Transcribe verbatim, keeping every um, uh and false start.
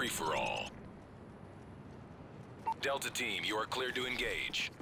free-for-all. Delta Team, you are cleared to engage.